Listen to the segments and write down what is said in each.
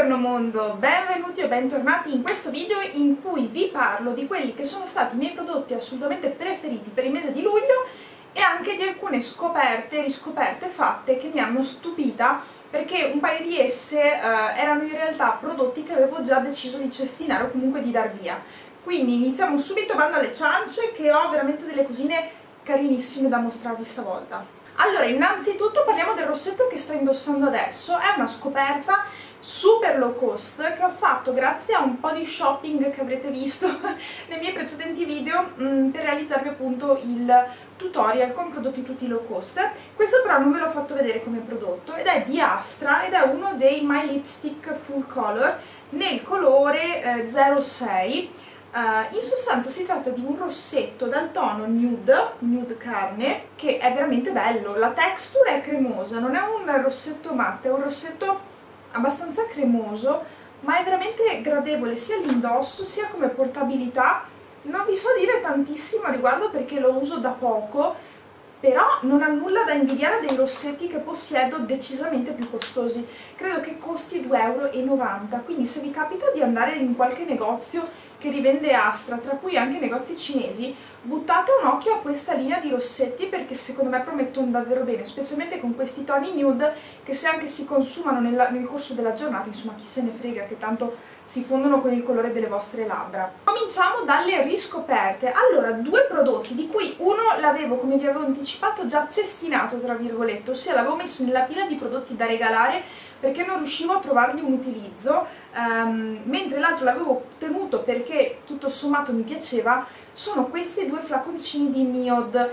Buongiorno mondo, benvenuti e bentornati in questo video in cui vi parlo di quelli che sono stati i miei prodotti assolutamente preferiti per il mese di luglio e anche di alcune scoperte e riscoperte fatte che mi hanno stupita, perché un paio di esse erano in realtà prodotti che avevo già deciso di cestinare o comunque di dar via. Quindi iniziamo subito, bando alle ciance, che ho veramente delle cosine carinissime da mostrarvi stavolta. Allora, innanzitutto parliamo del rossetto che sto indossando adesso. È una scoperta super low cost che ho fatto grazie a un po' di shopping che avrete visto nei miei precedenti video per realizzarvi appunto il tutorial con prodotti tutti low cost. Questo però non ve l'ho fatto vedere come prodotto ed è di Astra ed è uno dei My Lipstick Full Color nel colore 06. In sostanza si tratta di un rossetto dal tono nude carne, che è veramente bello. La texture è cremosa, non è un rossetto matte, è un rossetto abbastanza cremoso, ma è veramente gradevole sia all'indosso sia come portabilità. Non vi so dire tantissimo a riguardo perché lo uso da poco, però non ha nulla da invidiare dei rossetti che possiedo decisamente più costosi. Credo che costi 2,90 €, quindi se vi capita di andare in qualche negozio che rivende Astra, tra cui anche negozi cinesi, buttate un occhio a questa linea di rossetti perché secondo me promettono davvero bene, specialmente con questi toni nude che, se anche si consumano nel corso della giornata, insomma chi se ne frega, che tanto si fondono con il colore delle vostre labbra. Cominciamo dalle riscoperte. Allora, due prodotti di cui uno l'avevo, come vi avevo anticipato, già cestinato, tra virgolette, ossia l'avevo messo nella pila di prodotti da regalare perché non riuscivo a trovargli un utilizzo, mentre l'altro l'avevo tenuto perché tutto sommato mi piaceva. Sono questi due flaconcini di NIOD,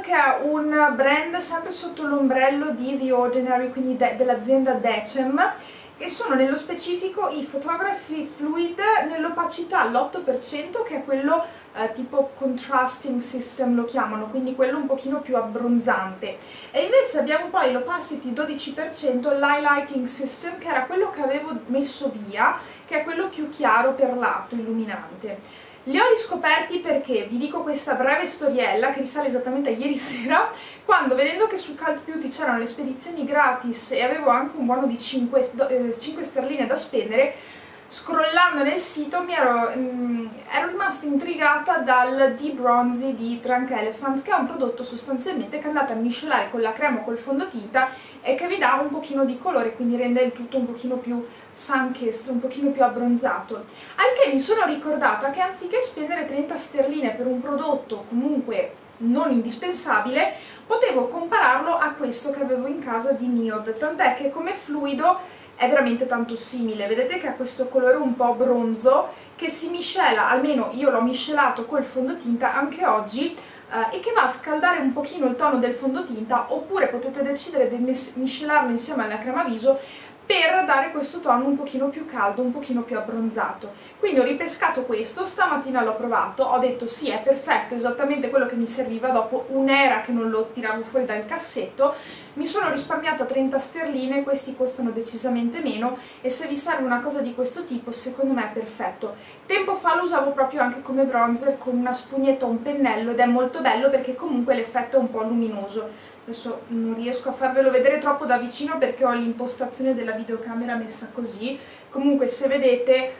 che è un brand sempre sotto l'ombrello di The Ordinary, quindi dell'azienda Decem, e sono nello specifico i Photography Fluid nell'opacità all'8%, che è quello tipo contrasting system lo chiamano, quindi quello un pochino più abbronzante, e invece abbiamo poi l'opacity 12%, l'highlighting system, che era quello che avevo messo via, che è quello più chiaro perlato, illuminante. Li ho riscoperti perché, vi dico questa breve storiella che risale esattamente a ieri sera, quando, vedendo che su Cult Beauty c'erano le spedizioni gratis e avevo anche un buono di 5 sterline da spendere, scrollando nel sito ero rimasta intrigata dal D-Bronzi di Drunk Elephant, che è un prodotto sostanzialmente che andate a miscelare con la crema o col fondotinta e che vi dà un pochino di colore, quindi rende il tutto un pochino più sanchestro, un pochino più abbronzato. Al che mi sono ricordata che anziché spendere 30 sterline per un prodotto comunque non indispensabile, potevo compararlo a questo che avevo in casa di NIOD, tant'è che come fluido è veramente tanto simile. Vedete che ha questo colore un po' bronzo che si miscela, almeno io l'ho miscelato col fondotinta anche oggi, e che va a scaldare un pochino il tono del fondotinta, oppure potete decidere di miscelarlo insieme alla crema viso per dare questo tono un pochino più caldo, un pochino più abbronzato. Quindi ho ripescato questo, stamattina l'ho provato, ho detto sì, è perfetto, esattamente quello che mi serviva dopo un'era che non lo tiravo fuori dal cassetto. Mi sono risparmiata 30 sterline, questi costano decisamente meno, e se vi serve una cosa di questo tipo, secondo me è perfetto. Tempo fa lo usavo proprio anche come bronzer con una spugnetta o un pennello ed è molto bello perché comunque l'effetto è un po' luminoso. Adesso non riesco a farvelo vedere troppo da vicino perché ho l'impostazione della videocamera messa così. Comunque, se vedete,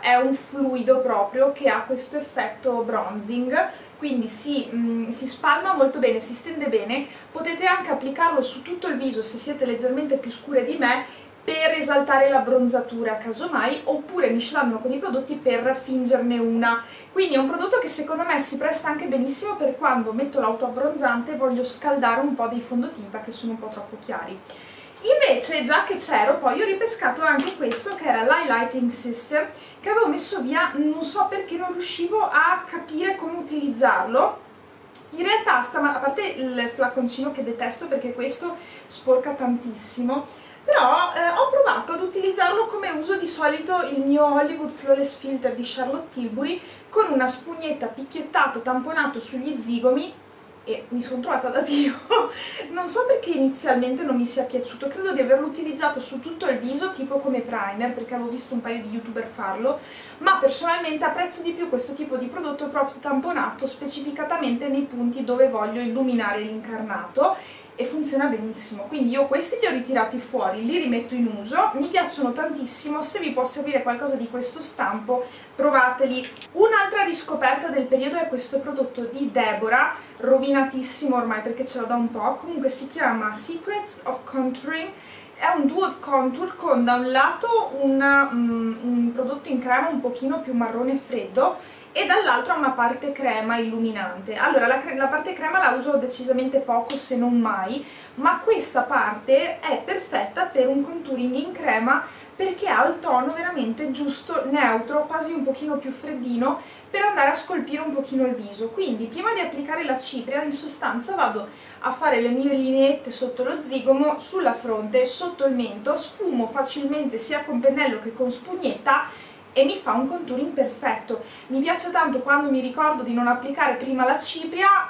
è un fluido proprio che ha questo effetto bronzing, quindi si spalma molto bene, si stende bene. Potete anche applicarlo su tutto il viso se siete leggermente più scure di me per esaltare l'abbronzatura casomai, oppure miscelandolo con i prodotti per fingerne una. Quindi è un prodotto che secondo me si presta anche benissimo per quando metto l'autoabbronzante e voglio scaldare un po' dei fondotinta che sono un po' troppo chiari. Invece, già che c'ero, poi ho ripescato anche questo, che era l'highlighting system, che avevo messo via, non so perché non riuscivo a capire come utilizzarlo. In realtà, a parte il flaconcino che detesto perché questo sporca tantissimo, però ho provato ad utilizzarlo come uso di solito il mio Hollywood Flawless Filter di Charlotte Tilbury, con una spugnetta, picchiettato, tamponato sugli zigomi, e mi sono trovata da Dio. Non so perché inizialmente non mi sia piaciuto, credo di averlo utilizzato su tutto il viso tipo come primer perché avevo visto un paio di youtuber farlo, ma personalmente apprezzo di più questo tipo di prodotto proprio tamponato specificatamente nei punti dove voglio illuminare l'incarnato, e funziona benissimo. Quindi io questi li ho ritirati fuori, li rimetto in uso, mi piacciono tantissimo. Se vi può servire qualcosa di questo stampo, provateli. Un'altra riscoperta del periodo è questo prodotto di Deborah, rovinatissimo ormai perché ce l'ho da un po', comunque si chiama Secrets of Contouring. È un duo contour con da un lato un prodotto in crema un pochino più marrone freddo e dall'altro una parte crema illuminante. Allora la parte crema la uso decisamente poco, se non mai, ma questa parte è perfetta per un contouring in crema perché ha il tono veramente giusto, neutro, quasi un pochino più freddino, per andare a scolpire un pochino il viso. Quindi prima di applicare la cipria in sostanza vado a fare le mie lineette sotto lo zigomo, sulla fronte, sotto il mento, sfumo facilmente sia con pennello che con spugnetta e mi fa un contouring perfetto. Mi piace tanto quando mi ricordo di non applicare prima la cipria,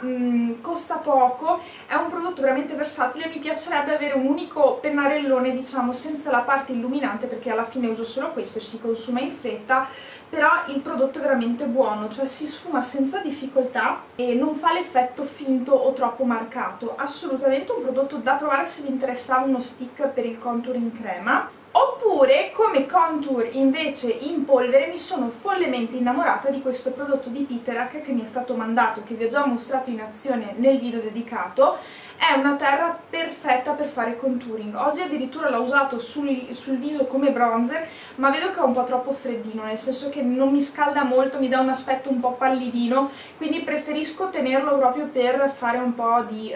costa poco, è un prodotto veramente versatile. Mi piacerebbe avere un unico pennarellone, diciamo, senza la parte illuminante, perché alla fine uso solo questo e si consuma in fretta, però il prodotto è veramente buono, cioè si sfuma senza difficoltà e non fa l'effetto finto o troppo marcato. Assolutamente un prodotto da provare se vi interessa uno stick per il contouring crema. Oppure, come contour invece in polvere, mi sono follemente innamorata di questo prodotto di Piteraq che mi è stato mandato, che vi ho già mostrato in azione nel video dedicato. È una terra perfetta per fare contouring. Oggi addirittura l'ho usato sul viso come bronzer, ma vedo che è un po' troppo freddino, nel senso che non mi scalda molto, mi dà un aspetto un po' pallidino, quindi preferisco tenerlo proprio per fare un po' di...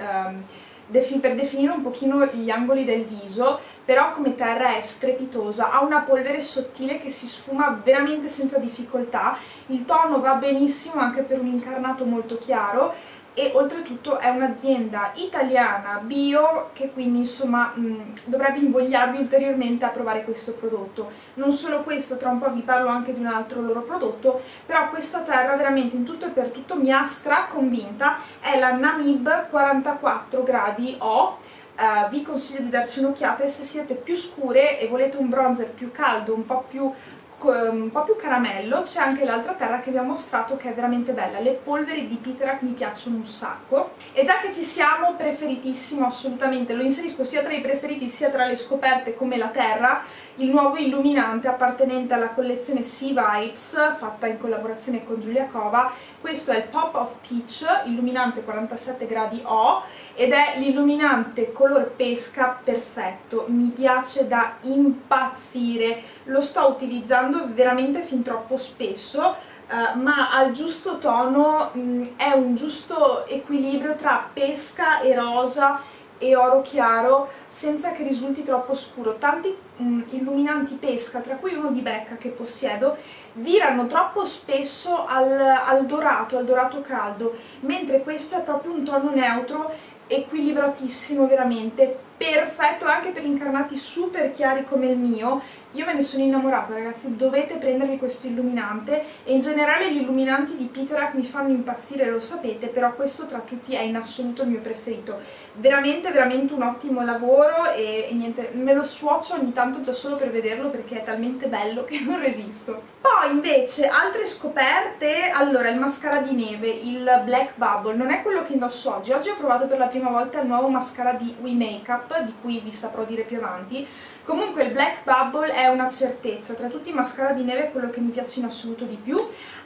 per definire un pochino gli angoli del viso. Però come terra è strepitosa, ha una polvere sottile che si sfuma veramente senza difficoltà, il tono va benissimo anche per un incarnato molto chiaro e oltretutto è un'azienda italiana bio, che quindi insomma dovrebbe invogliarvi ulteriormente a provare questo prodotto. Non solo questo, tra un po' vi parlo anche di un altro loro prodotto, però questa terra veramente in tutto e per tutto mi ha straconvinta, è la Namib 44 gradi O. Vi consiglio di darci un'occhiata se siete più scure e volete un bronzer più caldo, un po' più caramello. C'è anche l'altra terra che vi ho mostrato che è veramente bella. Le polveri di Piteraq mi piacciono un sacco e già che ci siamo, preferitissimo assolutamente, lo inserisco sia tra i preferiti sia tra le scoperte, come la terra, il nuovo illuminante appartenente alla collezione Sea Vibes fatta in collaborazione con Giulia Cova. Questo è il Pop of Peach, illuminante 47 gradi O ed è l'illuminante color pesca perfetto, mi piace da impazzire, lo sto utilizzando veramente fin troppo spesso, ma al giusto tono, è un giusto equilibrio tra pesca e rosa e oro chiaro senza che risulti troppo scuro. Tanti illuminanti pesca, tra cui uno di Becca che possiedo, virano troppo spesso al dorato caldo, mentre questo è proprio un tono neutro, equilibratissimo, veramente perfetto anche per incarnati super chiari come il mio. Io me ne sono innamorata, ragazzi, dovete prendervi questo illuminante e in generale gli illuminanti di Piteraq mi fanno impazzire, lo sapete, però questo tra tutti è in assoluto il mio preferito. Veramente veramente un ottimo lavoro e niente, me lo sfocio ogni tanto già solo per vederlo perché è talmente bello che non resisto. Poi invece altre scoperte, allora il mascara di Neve, il Black Bubble, non è quello che indosso oggi. Oggi ho provato per la prima volta il nuovo mascara di We Makeup, di cui vi saprò dire più avanti. Comunque il Black Bubble è una certezza, tra tutti i mascara di Neve è quello che mi piace in assoluto di più.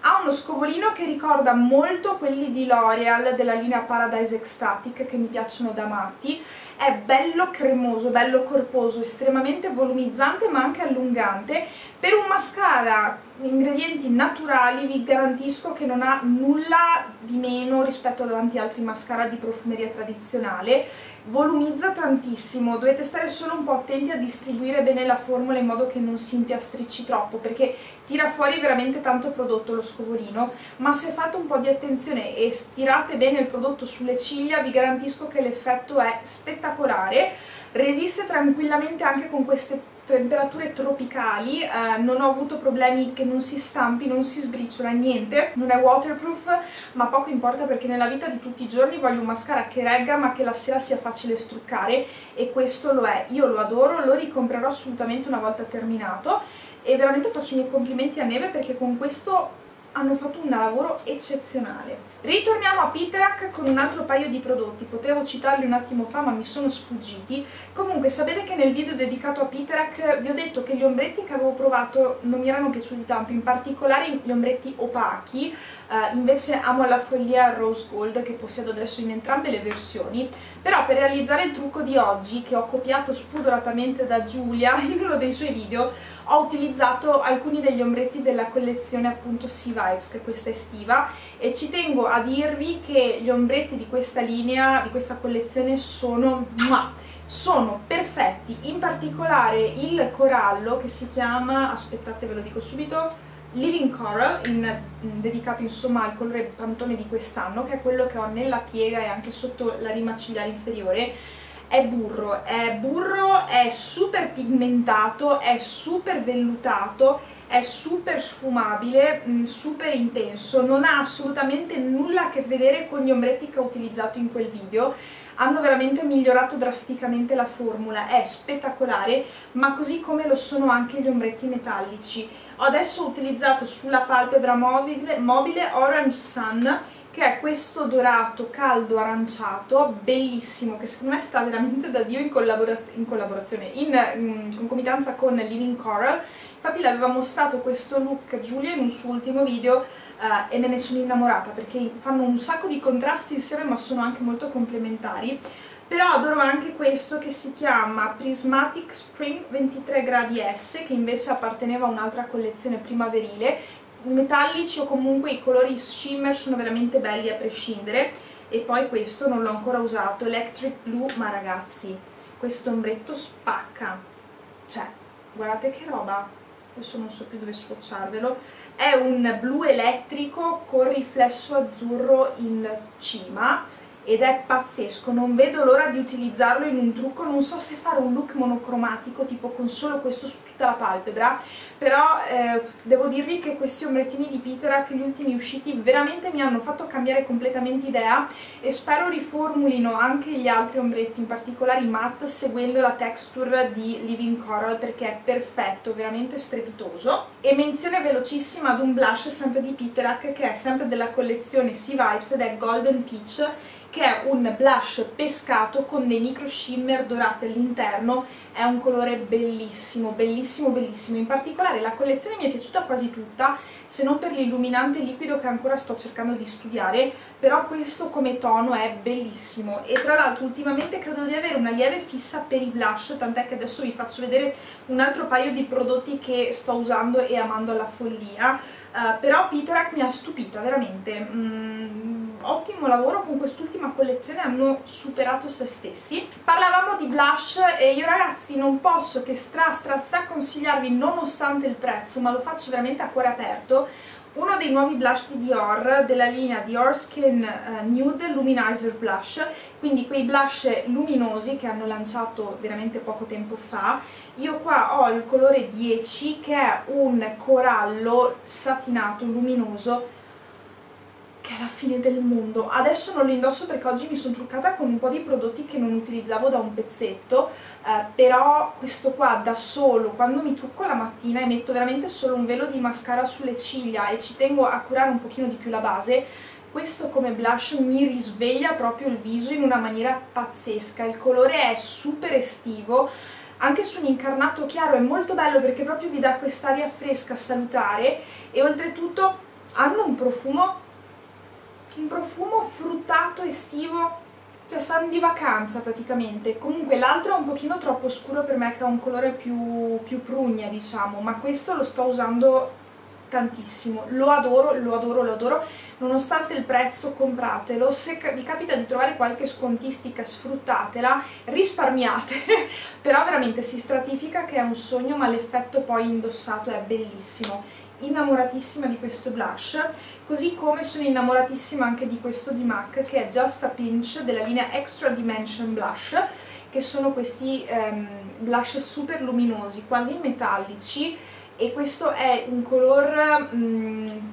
Ha uno scovolino che ricorda molto quelli di L'Oreal della linea Paradise Ecstatic, che mi piacciono da matti. È bello cremoso, bello corposo, estremamente volumizzante ma anche allungante. Per un mascara ingredienti naturali vi garantisco che non ha nulla di meno rispetto a tanti altri mascara di profumeria tradizionale. Volumizza tantissimo, dovete stare solo un po' attenti a distribuire bene la formula in modo che non si impiastricci troppo, perché tira fuori veramente tanto prodotto lo scovolino, ma se fate un po' di attenzione e stirate bene il prodotto sulle ciglia vi garantisco che l'effetto è spettacolare. Resiste tranquillamente anche con queste temperature tropicali, non ho avuto problemi che non si stampi, non si sbriciola, niente. Non è waterproof ma poco importa, perché nella vita di tutti i giorni voglio un mascara che regga ma che la sera sia facile struccare, e questo lo è. Io lo adoro, lo ricomprerò assolutamente una volta terminato e veramente faccio i miei complimenti a Neve perché con questo hanno fatto un lavoro eccezionale. Ritorniamo a Piteraq con un altro paio di prodotti, potevo citarli un attimo fa ma mi sono sfuggiti. Comunque sapete che nel video dedicato a Piteraq vi ho detto che gli ombretti che avevo provato non mi erano piaciuti tanto, in particolare gli ombretti opachi, invece amo la follia Rose Gold che possiedo adesso in entrambe le versioni. Però per realizzare il trucco di oggi, che ho copiato spudoratamente da Giulia in uno dei suoi video, ho utilizzato alcuni degli ombretti della collezione appunto Sea Vibes, che è questa estiva, e ci tengo a dirvi che gli ombretti di questa linea, di questa collezione sono perfetti, in particolare il corallo che si chiama, aspettate ve lo dico subito, Living Coral, dedicato insomma al colore pantone di quest'anno, che è quello che ho nella piega e anche sotto la rima ciliare inferiore. È burro, è super pigmentato, è super vellutato, è super sfumabile, super intenso, non ha assolutamente nulla a che vedere con gli ombretti che ho utilizzato in quel video. Hanno veramente migliorato drasticamente la formula, è spettacolare, ma così come lo sono anche gli ombretti metallici. Adesso ho utilizzato sulla palpebra mobile Orange Sun, che è questo dorato caldo aranciato, bellissimo, che secondo me sta veramente da Dio in concomitanza con Living Coral. Infatti le aveva mostrato questo look Giulia in un suo ultimo video e me ne sono innamorata, perché fanno un sacco di contrasti insieme ma sono anche molto complementari. Però adoro anche questo che si chiama Prismatic Spring 23 gradi S, che invece apparteneva a un'altra collezione primaverile. I metallici o comunque i colori shimmer sono veramente belli a prescindere. E poi questo non l'ho ancora usato, Electric Blue, ma ragazzi questo ombretto spacca, cioè guardate che roba, adesso non so più dove sfocciarvelo, è un blu elettrico con riflesso azzurro in cima ed è pazzesco, non vedo l'ora di utilizzarlo in un trucco. Non so se fare un look monocromatico tipo con solo questo su tutta la palpebra, però devo dirvi che questi ombrettini di Piteraq, gli ultimi usciti, veramente mi hanno fatto cambiare completamente idea e spero riformulino anche gli altri ombretti, in particolare i matte, seguendo la texture di Living Coral, perché è perfetto, veramente strepitoso. E menzione velocissima ad un blush sempre di Piteraq, che è sempre della collezione Sea Vibes ed è Golden Peach, che è un blush pescato con dei micro shimmer dorati all'interno. È un colore bellissimo, bellissimo, bellissimo. In particolare la collezione mi è piaciuta quasi tutta, se non per l'illuminante liquido che ancora sto cercando di studiare, però questo come tono è bellissimo. E tra l'altro ultimamente credo di avere una lieve fissa per i blush, tant'è che adesso vi faccio vedere un altro paio di prodotti che sto usando e amando alla follia. Però Piteraq mi ha stupita, veramente. Ottimo lavoro con quest'ultima collezione, hanno superato se stessi. Parlavamo di blush e io ragazzi non posso che stra consigliarvi, nonostante il prezzo, ma lo faccio veramente a cuore aperto, uno dei nuovi blush di Dior della linea Dior Skin Nude Luminizer Blush, quindi quei blush luminosi che hanno lanciato veramente poco tempo fa. Io qua ho il colore 10, che è un corallo satinato luminoso, che è la fine del mondo. Adesso non lo indosso perché oggi mi sono truccata con un po' di prodotti che non utilizzavo da un pezzetto, però questo qua da solo, quando mi trucco la mattina e metto veramente solo un velo di mascara sulle ciglia e ci tengo a curare un pochino di più la base, questo come blush mi risveglia proprio il viso in una maniera pazzesca. Il colore è super estivo, anche su un incarnato chiaro è molto bello, perché proprio vi dà quest'aria fresca, salutare, e oltretutto hanno un profumo fruttato estivo, cioè san di vacanza praticamente. Comunque l'altro è un pochino troppo scuro per me, che ha un colore più prugna diciamo, ma questo lo sto usando tantissimo, lo adoro. Nonostante il prezzo compratelo, se vi capita di trovare qualche scontistica sfruttatela, risparmiate però veramente si stratifica, che è un sogno, ma l'effetto poi indossato è bellissimo. Innamoratissima di questo blush, così come sono innamoratissima anche di questo di MAC, che è Just a Pinch della linea Extra Dimension Blush, che sono questi blush super luminosi, quasi metallici, e questo è un color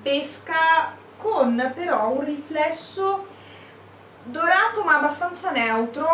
pesca con però un riflesso dorato ma abbastanza neutro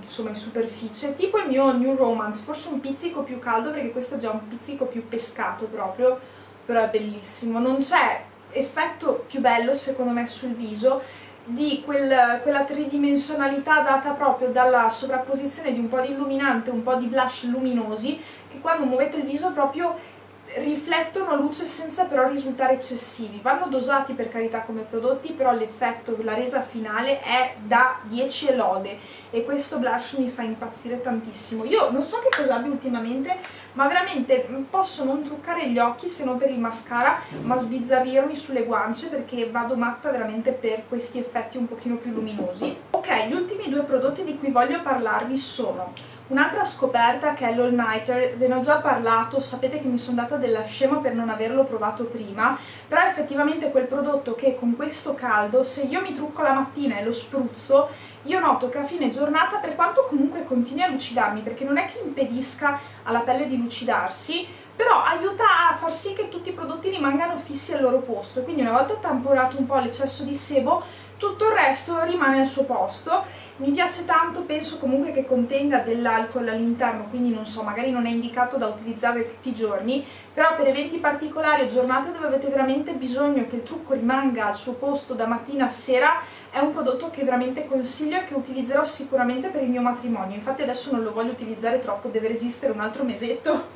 insomma in superficie, tipo il mio New Romance, forse un pizzico più caldo perché questo è già un pizzico più pescato proprio, però è bellissimo. Non c'è effetto più bello secondo me sul viso, di quella tridimensionalità data proprio dalla sovrapposizione di un po' di illuminante, un po' di blush luminosi, che quando muovete il viso proprio riflettono luce senza però risultare eccessivi. Vanno dosati per carità come prodotti, però l'effetto, la resa finale è da 10 e lode, e questo blush mi fa impazzire tantissimo. Io non so che cosa abbia ultimamente, ma veramente posso non truccare gli occhi se non per il mascara, ma sbizzarrirmi sulle guance, perché vado matta veramente per questi effetti un pochino più luminosi. Ok, gli ultimi due prodotti di cui voglio parlarvi sono un'altra scoperta che è l'All Nighter. Ve ne ho già parlato, sapete che mi sono data della scema per non averlo provato prima, però effettivamente quel prodotto che con questo caldo, se io mi trucco la mattina e lo spruzzo, io noto che a fine giornata, per quanto comunque continui a lucidarmi, perché non è che impedisca alla pelle di lucidarsi, però aiuta a far sì che tutti i prodotti rimangano fissi al loro posto, quindi una volta tamponato un po' l'eccesso di sebo, tutto il resto rimane al suo posto. Mi piace tanto, penso comunque che contenga dell'alcol all'interno, quindi non so, magari non è indicato da utilizzare tutti i giorni, però per eventi particolari o giornate dove avete veramente bisogno che il trucco rimanga al suo posto da mattina a sera, è un prodotto che veramente consiglio e che utilizzerò sicuramente per il mio matrimonio. Infatti adesso non lo voglio utilizzare troppo, deve resistere un altro mesetto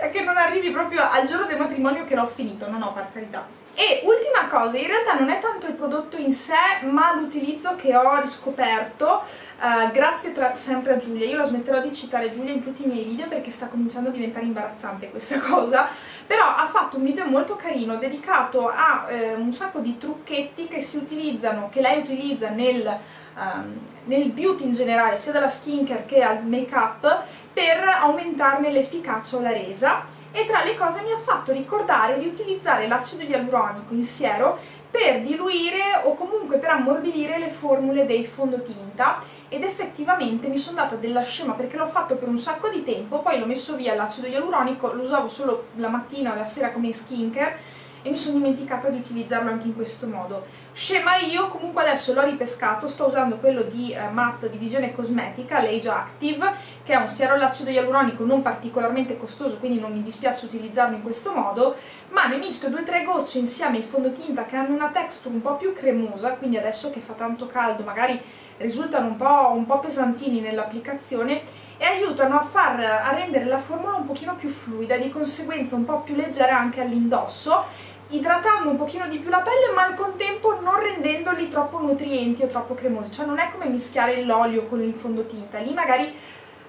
perché non arrivi proprio al giorno del matrimonio che l'ho finito, no no, per carità. E ultima cosa, in realtà non è tanto il prodotto in sé, ma l'utilizzo che ho riscoperto, grazie sempre a Giulia. Io la smetterò di citare Giulia in tutti i miei video perché sta cominciando a diventare imbarazzante questa cosa, però ha fatto un video molto carino dedicato a un sacco di trucchetti che si utilizzano, che lei utilizza nel beauty in generale, sia dalla skincare che al make-up, per aumentarne l'efficacia o la resa. E tra le cose mi ha fatto ricordare di utilizzare l'acido ialuronico in siero per diluire o comunque per ammorbidire le formule dei fondotinta, ed effettivamente mi sono data della scema perché l'ho fatto per un sacco di tempo, poi l'ho messo via l'acido ialuronico, lo usavo solo la mattina e la sera come skincare e mi sono dimenticata di utilizzarlo anche in questo modo. Scema io, comunque adesso l'ho ripescato, sto usando quello di Matt Divisione Cosmetica, l'Age Active, che è un siero all'acido ialuronico non particolarmente costoso, quindi non mi dispiace utilizzarlo in questo modo, ma ne mischio 2-3 gocce insieme ai fondotinta che hanno una texture un po' più cremosa, quindi adesso che fa tanto caldo magari risultano un po' pesantini nell'applicazione, e aiutano a rendere la formula un pochino più fluida e di conseguenza un po' più leggera anche all'indosso, idratando un pochino di più la pelle ma al contempo non rendendoli troppo nutrienti o troppo cremosi. Cioè non è come mischiare l'olio con il fondotinta, lì magari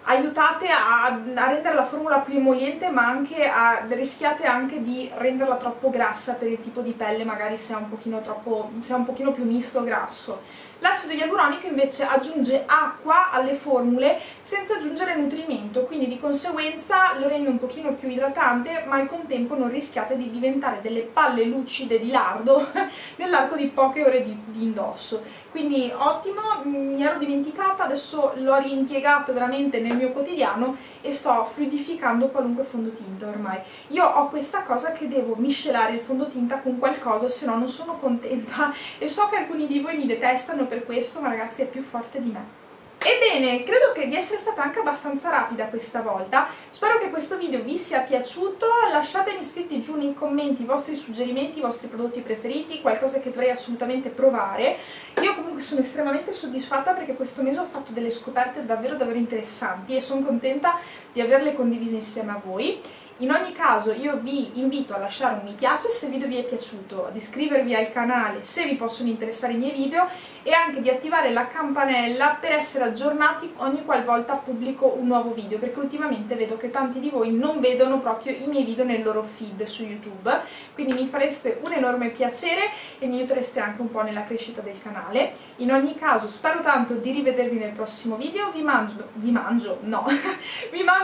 aiutate a rendere la formula più emoliente, ma anche rischiate anche di renderla troppo grassa per il tipo di pelle, magari se è un pochino più misto o grasso. L'acido ialuronico invece aggiunge acqua alle formule senza aggiungere nutrimento, quindi di conseguenza lo rende un pochino più idratante, ma al contempo non rischiate di diventare delle palle lucide di lardo nell'arco di poche ore di indosso. Quindi ottimo, mi ero dimenticata, adesso l'ho rimpiegato veramente nel mio quotidiano e sto fluidificando qualunque fondotinta ormai. Io ho questa cosa che devo miscelare il fondotinta con qualcosa, se no non sono contenta, e so che alcuni di voi mi detestano per questo, ma ragazzi è più forte di me. Ebbene, credo di essere stata anche abbastanza rapida questa volta, spero che questo video vi sia piaciuto. Lasciatemi scritti giù nei commenti i vostri suggerimenti, i vostri prodotti preferiti, qualcosa che dovrei assolutamente provare. Io comunque sono estremamente soddisfatta perché questo mese ho fatto delle scoperte davvero davvero interessanti e sono contenta di averle condivise insieme a voi. In ogni caso io vi invito a lasciare un mi piace se il video vi è piaciuto, ad iscrivervi al canale se vi possono interessare i miei video e anche di attivare la campanella per essere aggiornati ogni qualvolta pubblico un nuovo video, perché ultimamente vedo che tanti di voi non vedono proprio i miei video nel loro feed su YouTube, quindi mi fareste un enorme piacere e mi aiutereste anche un po' nella crescita del canale. In ogni caso spero tanto di rivedervi nel prossimo video, vi mando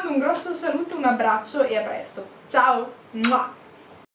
un grosso saluto, un abbraccio e a presto. Ciao!